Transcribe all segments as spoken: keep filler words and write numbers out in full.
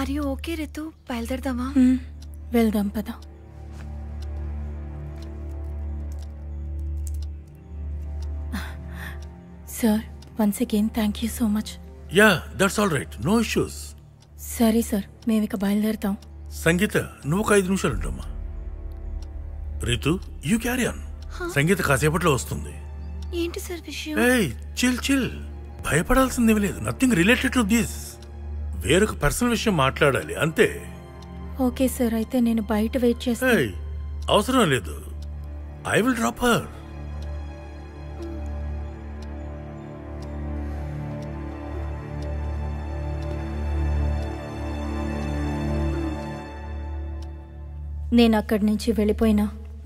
Are you okay, Ritu? బయలుదేరదామా? వెళ్దాం పద. Sir, once again, thank you so much. Yeah, that's all right. No issues. Sorry, sir. మేము ఇక బయలుదేరతాం. సంగీత, నువ్వు ఒక ఐదు నిమిషాలు ఉండమ్మా. Ritu, you carry on. సంగీత కాసేపట్లో వస్తుంది. ఏంటి సార్ విషయం? Hey, chill, chill. భయపడాల్సిందేమీ లేదు. Nothing related to this. వేరొక పర్సనల్ విషయం మాట్లాడాలి అంతే. ఓకే సార్, అయితే నేను బయట వెయిట్ చేస్తాను. అవసరం లేదు, ఐ విల్ డ్రాప్ హర్. నేను అక్కడి నుంచి వెళ్ళిపోయిన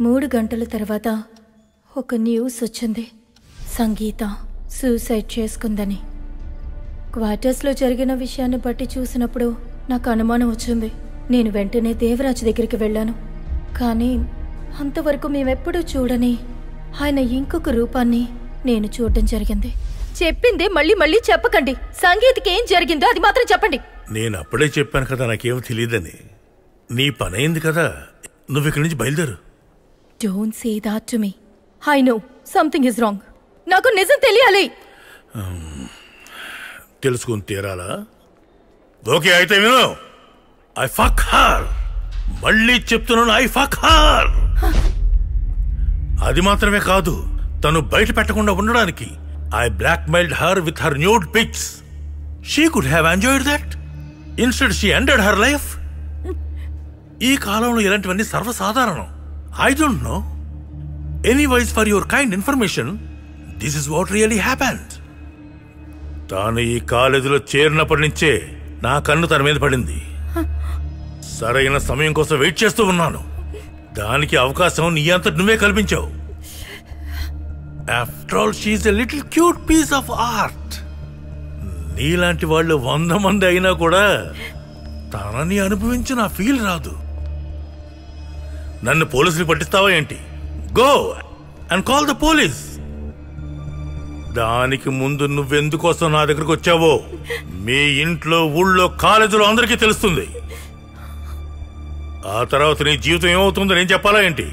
మూడు గంటల తర్వాత ఒక న్యూస్ వచ్చింది, సంగీత సూసైడ్ చేసుకుందని. క్వార్టర్స్లో జరిగిన విషయాన్ని బట్టి చూసినప్పుడు నాకు అనుమానం వచ్చింది. నేను వెంటనే దేవరాజ్ దగ్గరికి వెళ్ళాను, కానీ అంతవరకు మేమెప్పుడూ చూడని ఆయన ఇంకొక రూపాన్ని నేను చూడడం జరిగింది. చెప్పిందే మళ్ళీ మళ్ళీ చెప్పకండి, సంగీతకి ఏం జరిగిందో అది మాత్రం చెప్పండి. నేను అప్పుడే చెప్పాను కదా నాకేమో తెలియదని. నీ పనైంది కదా, నువ్వు ఇక్కడి నుంచి బయలుదేరు. Don't say that to me, I know something is wrong. నాకు నిజం తెలియాలి, తెలుసుకుని తీరాలా? ఓకే అయితే విను, ఐ ఫక్ హర్. మళ్ళీ చెప్తున్నాను, ఐ ఫక్ హర్. అది మాత్రమే కాదు, తను బయట పెట్టకుండా ఉండడానికి I blackmailed her with her nude pics. She could have enjoyed that, instead she ended her life. ఈ కాలంలో ఇలాంటివన్నీ సర్వసాధారణం. I don't know. Anyways, for your kind information, this is what really happened. తాను ఈ కాలేజీలో చేరినప్పటి నుంచే నా కన్ను తన మీద పడింది. సరైన సమయం కోసం వెయిట్ చేస్తూ ఉన్నాను. దానికి అవకాశం నీ అంత నువ్వే కల్పించావు. After all, she is a little cute piece of art. నీలాంటి వాళ్ళు వంద మంది అయినా కూడా తనని అనుభవించిన ఆ ఫీల్ రాదు. నన్ను పోలీసులు పట్టిస్తావా ఏంటి? Go and call the police. దానికి ముందు నువ్వెందుకోసం నా దగ్గరకు వచ్చావో మీ ఇంట్లో, ఊళ్ళో, కాలేజీలో అందరికీ తెలుస్తుంది. ఆ తర్వాత నీ జీవితం ఏమవుతుందో నేను చెప్పాలా ఏంటి?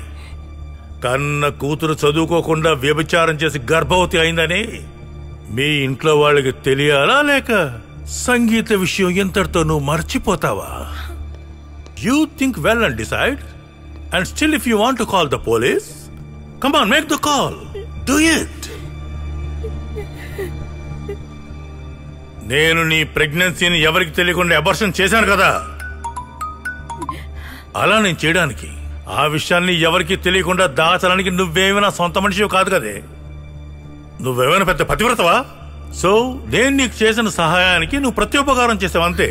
కన్న కూతురు చదువుకోకుండా వ్యభిచారం చేసి గర్భవతి అయిందని మీ ఇంట్లో వాళ్ళకి తెలియాలా? లేక సంగీత విషయం ఎంతటితో నువ్వు మర్చిపోతావా? You think well and decide. And still if you want to call the police, come on, make the call, do it. నేను నీ ప్రెగ్నెన్సీని ఎవరికి తెలియకుండా అబార్షన్ చేశాను కదా, అలా నేను చేయడానికి, ఆ విషయాన్ని ఎవరికి తెలియకుండా దాచడానికి నువ్వేమైనా సొంత మనిషివి కాదు కదే. నువ్వేమైనా పెద్ద పతివ్రతవా? సో నేను నీకు చేసిన సహాయానికి నువ్వు ప్రత్యుపకారం చేసావు అంతే.